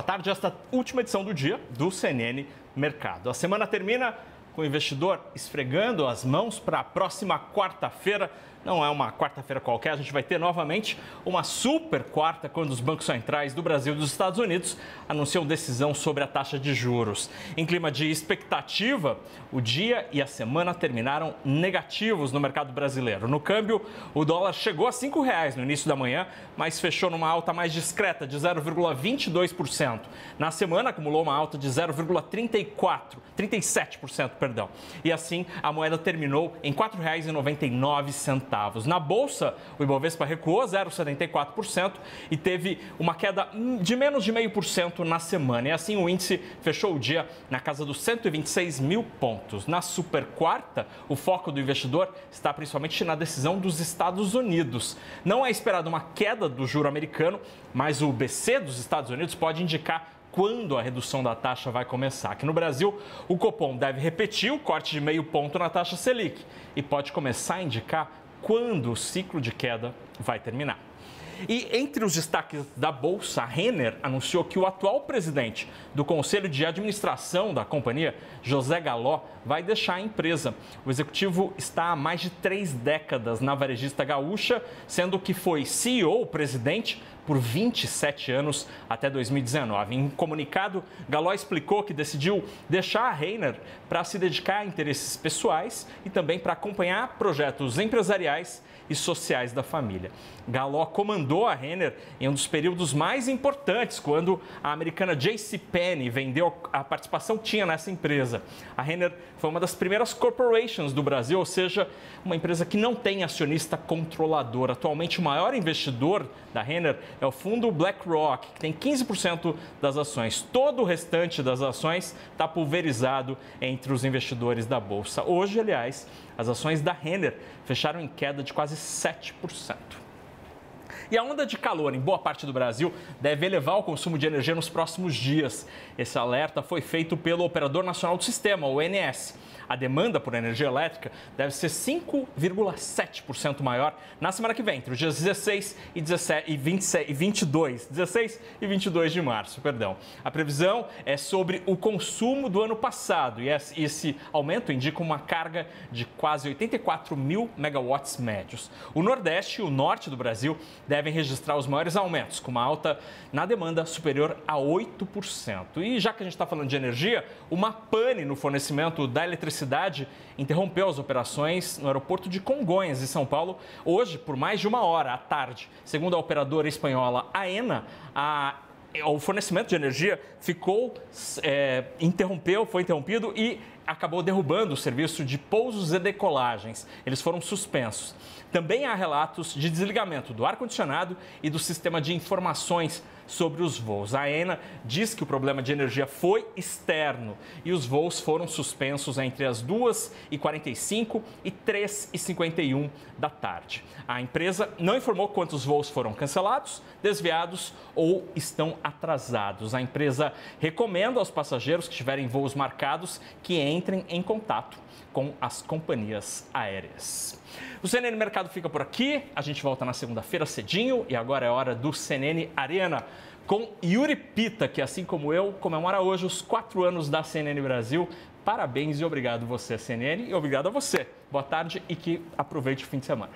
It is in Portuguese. boa tarde. Esta última edição do dia do CNN Mercado. A semana termina com o investidor esfregando as mãos para a próxima quarta-feira. Não é uma quarta-feira qualquer, a gente vai ter novamente uma super quarta, quando os bancos centrais do Brasil e dos Estados Unidos anunciam decisão sobre a taxa de juros. Em clima de expectativa, o dia e a semana terminaram negativos no mercado brasileiro. No câmbio, o dólar chegou a R$ 5,00 no início da manhã, mas fechou numa alta mais discreta de 0,22%. Na semana, acumulou uma alta de 0,37%. E assim, a moeda terminou em R$ 4,99. Na Bolsa, o Ibovespa recuou 0,74% e teve uma queda de menos de 0,5% na semana. E assim, o índice fechou o dia na casa dos 126 mil pontos. Na Superquarta, o foco do investidor está principalmente na decisão dos Estados Unidos. Não é esperada uma queda do juro americano, mas o BC dos Estados Unidos pode indicar quando a redução da taxa vai começar. Aqui no Brasil, o Copom deve repetir o corte de 0,5 ponto na taxa Selic e pode começar a indicar quando o ciclo de queda vai terminar. E entre os destaques da Bolsa, a Renner anunciou que o atual presidente do Conselho de Administração da companhia, José Galó, vai deixar a empresa. O executivo está há mais de 3 décadas na varejista gaúcha, sendo que foi CEO, presidente, por 27 anos até 2019. Em comunicado, Galó explicou que decidiu deixar a Renner para se dedicar a interesses pessoais e também para acompanhar projetos empresariais e sociais da família. Galó comandou a Renner em um dos períodos mais importantes, quando a americana JCPenney vendeu a participação que tinha nessa empresa. A Renner foi uma das primeiras corporations do Brasil, ou seja, uma empresa que não tem acionista controlador. Atualmente, o maior investidor da Renner é o fundo BlackRock, que tem 15% das ações. Todo o restante das ações está pulverizado entre os investidores da Bolsa. Hoje, aliás, as ações da Renner fecharam em queda de quase 7%. E a onda de calor em boa parte do Brasil deve elevar o consumo de energia nos próximos dias. Esse alerta foi feito pelo Operador Nacional do Sistema, o ONS. A demanda por energia elétrica deve ser 5,7% maior na semana que vem, entre os dias 16 e 22 de março. A previsão é sobre o consumo do ano passado e esse aumento indica uma carga de quase 84 mil megawatts médios. O Nordeste e o Norte do Brasil devem registrar os maiores aumentos, com uma alta na demanda superior a 8%. E já que a gente está falando de energia, uma pane no fornecimento da eletricidade interrompeu as operações no aeroporto de Congonhas, em São Paulo, hoje por mais de 1 hora à tarde. Segundo a operadora espanhola Aena, o fornecimento de energia foi interrompido e acabou derrubando o serviço de pousos e decolagens. Eles foram suspensos. Também há relatos de desligamento do ar-condicionado e do sistema de informações sobre os voos. A ANA diz que o problema de energia foi externo e os voos foram suspensos entre as 2h45 e 3h51 da tarde. A empresa não informou quantos voos foram cancelados, desviados ou estão atrasados. A empresa recomenda aos passageiros que tiverem voos marcados que entrem em contato com as companhias aéreas. O CNN Mercado fica por aqui, a gente volta na segunda-feira cedinho e agora é hora do CNN Arena com Yuri Pita, que assim como eu, comemora hoje os 4 anos da CNN Brasil. Parabéns e obrigado você, CNN, e obrigado a você. Boa tarde e que aproveite o fim de semana.